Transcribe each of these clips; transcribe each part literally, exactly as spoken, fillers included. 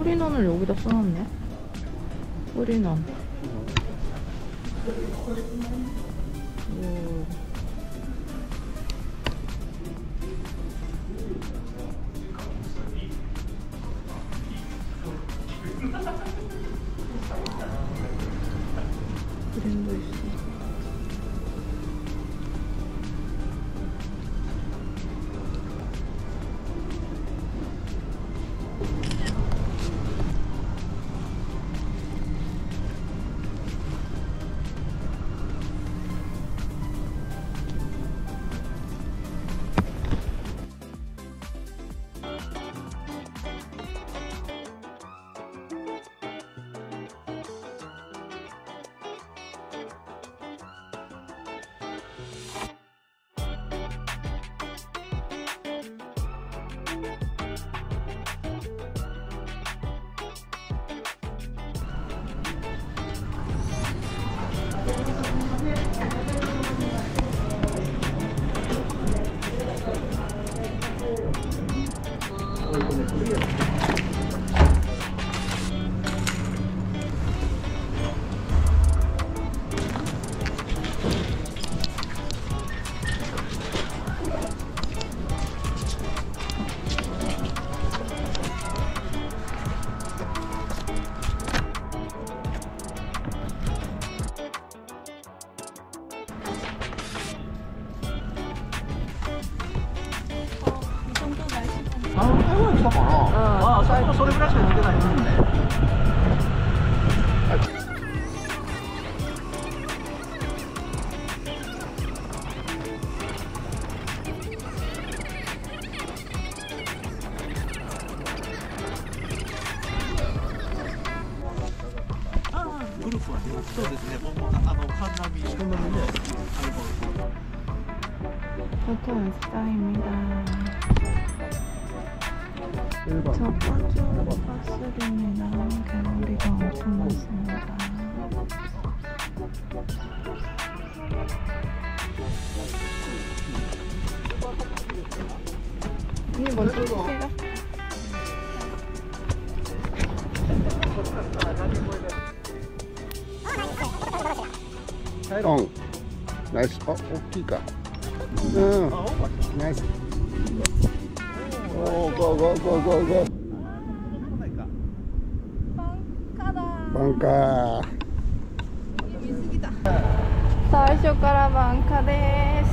우리 난을 여기다 써놨네. 우리 난. 그림도 있어.そうですね。もうあのカンナビ、カンナビね。ここはスタイミだ。첫 번째로버스입니다. 개구리가엄청많습니다. 이게 먼저 볼게요.はい、オンナイス。あ、大きいか。うん、ナイス。おお、ゴーゴーゴーゴーゴー。バンカー。最初からバンカです。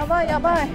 やばいやばい。ああやばい。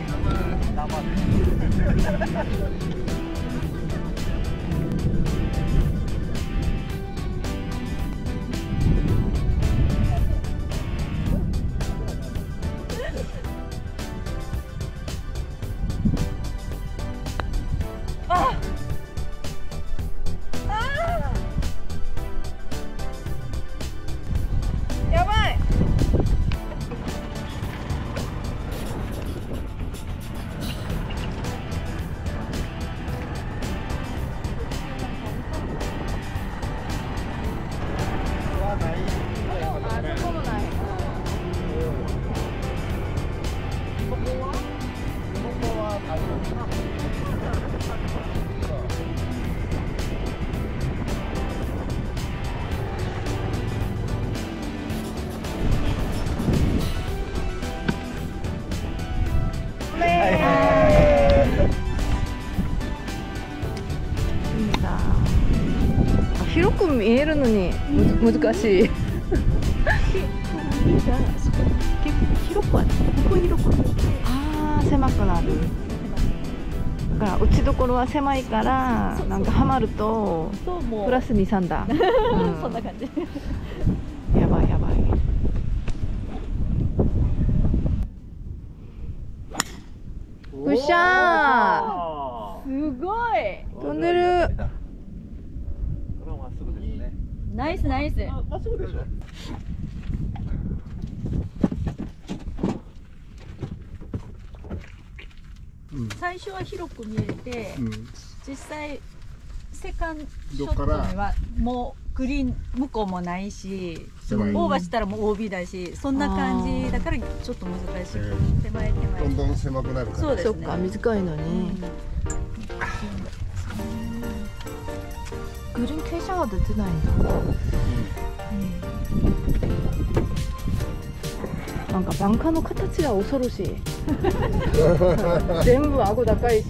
広く見えるのに難しい。広くは、ここ広くは。ああ、狭くなる。だから打ちどころは狭いから、なんかはまるとプラスに、さんだ。そんな感じ。やばいやばい。うっしゃー。すごい。飛んでる。ナイスナイス。まっすぐでしょ。最初は広く見えて、うん、実際セカンドショットにはもうグリーン向こうもないし、オーバーしたらもう オービー だし、そんな感じだからちょっと難しい。手前手前どんどん狭くなるから。そうですね。そっか、短いのね。グリーン傾斜は出てないんだ。なんかバンカーの形が恐ろしい。全部顎高いし、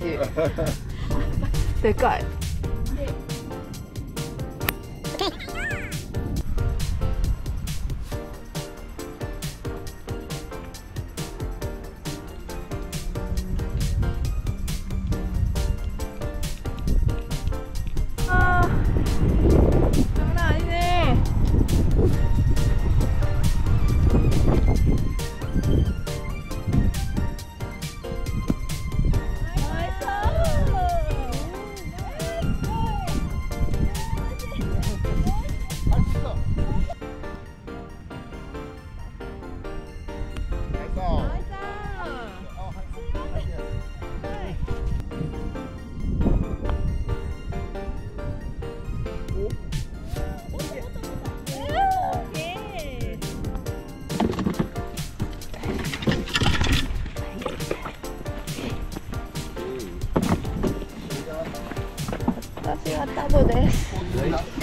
でかい。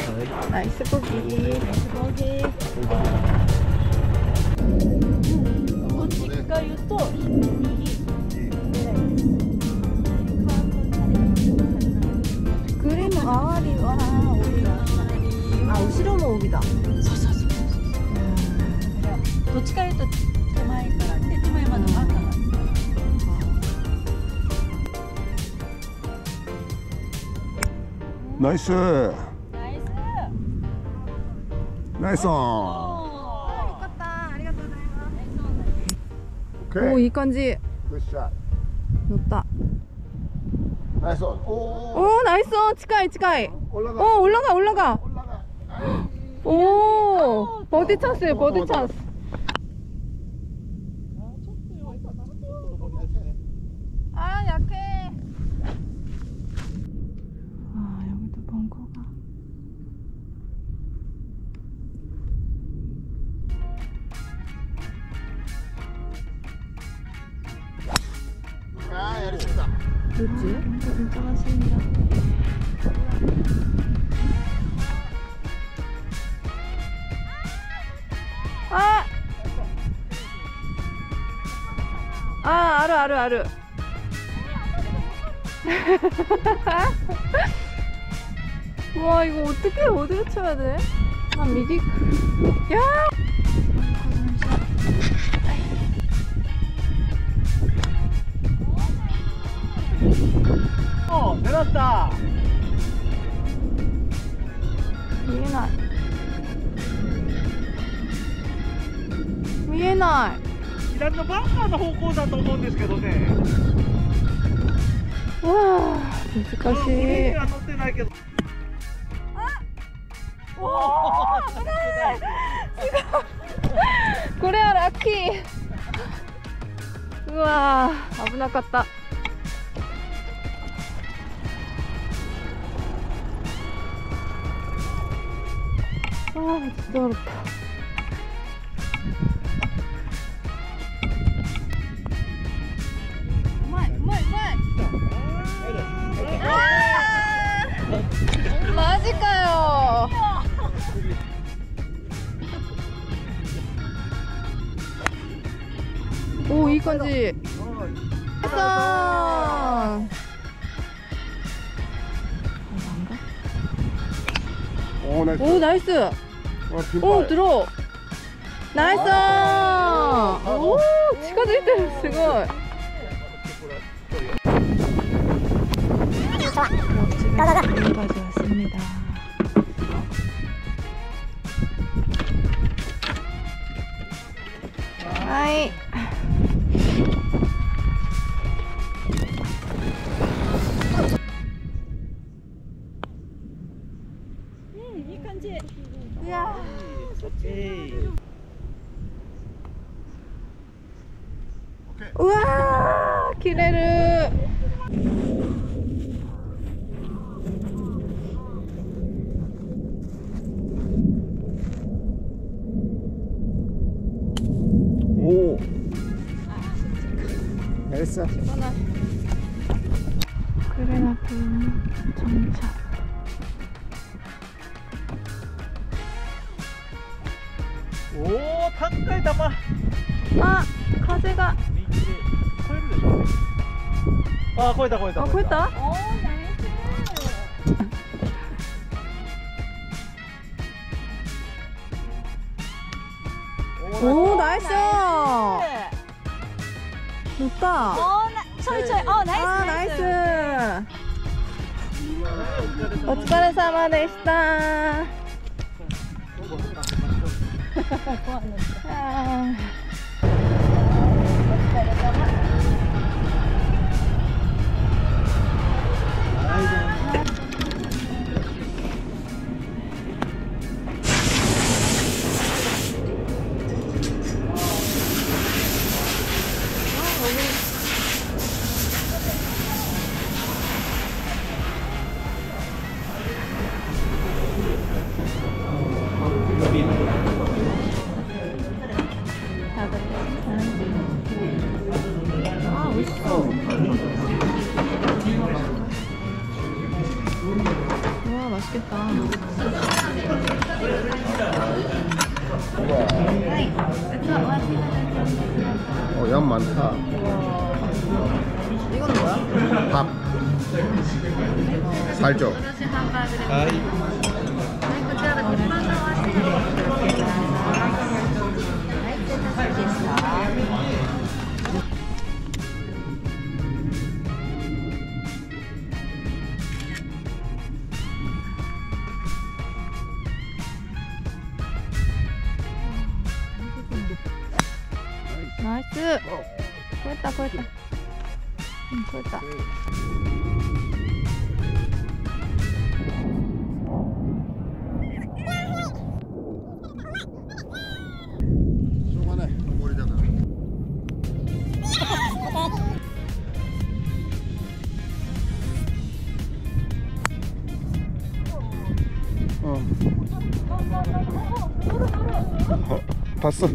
ナイスボギー、ナイスボギー。こっちが言うと右。グリーンの周りは、あ、後ろも帯だ。そうそうそうそう。どっちか言うと手前からで手前まで真ん中。ナイス。ナイスオン。よかった。ありがとうございます。もういい感じ。乗った。ナイスオン。おお、ナイスオン、近い近い。おお、올라가、올라가。おお、ボディチャンス、ボディチャンス。あ、やけ。どっち？なんか難しいんだ。ああ、ああ、あるあるある。わ、이거 어떻게 어디로 쳐야 돼? 아, 미기. 야! 어, 내렸다. 미에나. 미에나. 左のバンカーの方向だと思うんですけどね。 わー、難しい。 グリーンには乗ってないけど。 あ、おー、危ない。すごい。これはラッキー。うわー、危なかった。ああ、ちょっとあるか。うまいうまいうまい。ああ、マジかよ。おお、いい感じ。さあ。おー、ナイス。おー、ドロー。ナイスー。おー、近づいてる。すごい。はい。うわー、切れる。 있어. 그래나 보이는 정차. 오, 탄글 담아. 아, 가재가. 아, 거기다, 거기다. 아, 거기다. 오, 나이스. 오, 나이스. 좋다. 오, 나, 저리, 저리. 어, 나이스. 아, 나이스. 나이스. 오疲れ様でした。양 많다. 이건 뭐야? 밥. 살죠? 나이스! 구했다, 구했다. 응, 구했다. 조만해, 머리잖아. 어. 어, 봤어.優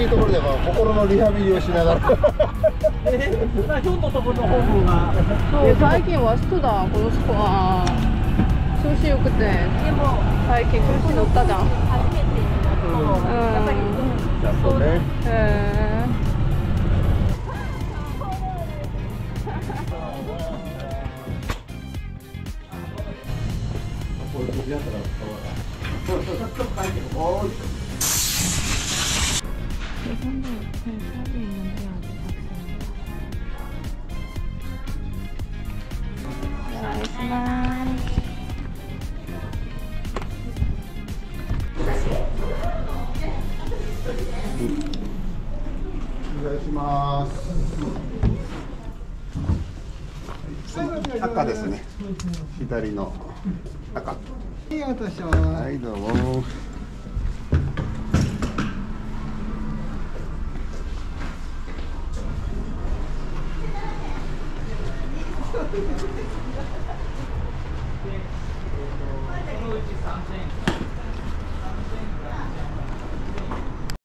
しいところでは心のリハビリをしながらえっひょんのところのホームが最近ワストだこのスコア調子よくてでも最近調子乗ったじゃん初めてうんそうねへえお願いします。赤ですね。左の赤。ありがとうございます。はい、どうも。